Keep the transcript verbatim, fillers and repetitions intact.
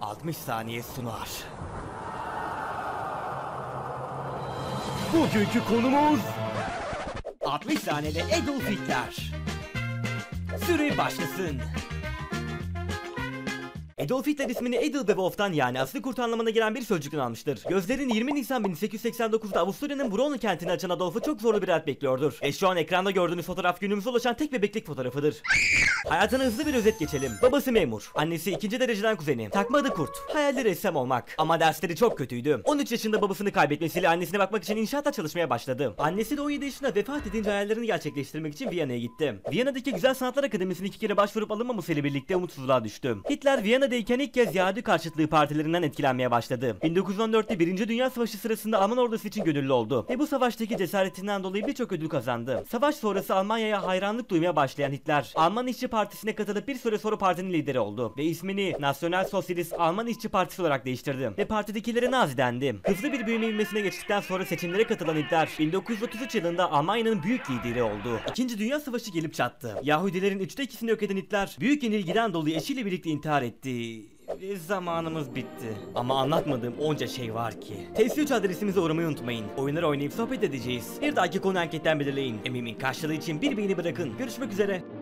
altmış saniye sunar. Bugünkü konumuz altmış saniyede Adolf Hitler. Süre başlasın. Adolf Hitler ismini Edelwolf'tan, yani aslı kurt anlamına gelen bir sözcükten almıştır. Gözlerini yirmi Nisan bin sekiz yüz seksen dokuz'da Avusturya'nın Braunau kentini açan Adolf'u çok zorlu bir hayat bekliyordur. E şu an ekranda gördüğünüz fotoğraf günümüze ulaşan tek bebeklik fotoğrafıdır. Hayatına hızlı bir özet geçelim. Babası memur, annesi ikinci dereceden kuzeni, takma adı Kurt, hayalleri ressam olmak. Ama dersleri çok kötüydü. on üç yaşında babasını kaybetmesiyle annesine bakmak için inşaatta çalışmaya başladı. Annesi de on yedi yaşında vefat edince hayallerini gerçekleştirmek için Viyana'ya gitti. Viyana'daki Güzel Sanatlar Akademisi'ne iki kere başvurup alınmamasıyla birlikte umutsuzluğa düştü. Hitler Viyana'dayken ilk kez Yahudi karşıtlığı partilerinden etkilenmeye başladı. bin dokuz yüz on dört'te birinci. Dünya Savaşı sırasında Alman ordusu için gönüllü oldu ve bu savaştaki cesaretinden dolayı birçok ödül kazandı. Savaş sonrası Almanya'ya hayranlık duymaya başlayan Hitler, Alman İşçi Partisi'ne katılıp bir süre sonra partinin lideri oldu ve ismini Nasyonal Sosyalist Alman İşçi Partisi olarak değiştirdi ve partidekilere Nazi dendi. Hızlı bir büyüme ilmesine geçtikten sonra seçimlere katılan Hitler, bin dokuz yüz otuz üç yılında Almanya'nın büyük lideri oldu. İkinci. Dünya Savaşı gelip çattı. Yahudilerin üçte ikisini yok eden Hitler, büyük yenilgiden dolayı eşiyle birlikte intihar etti. Zamanımız bitti. Ama anlatmadığım onca şey var ki. T E S üç adresimize uğramayı unutmayın. Oyunlar oynayıp sohbet edeceğiz. Bir dahaki konu anketten belirleyin. Emeğimin karşılığı için bir beğeni bırakın. Görüşmek üzere.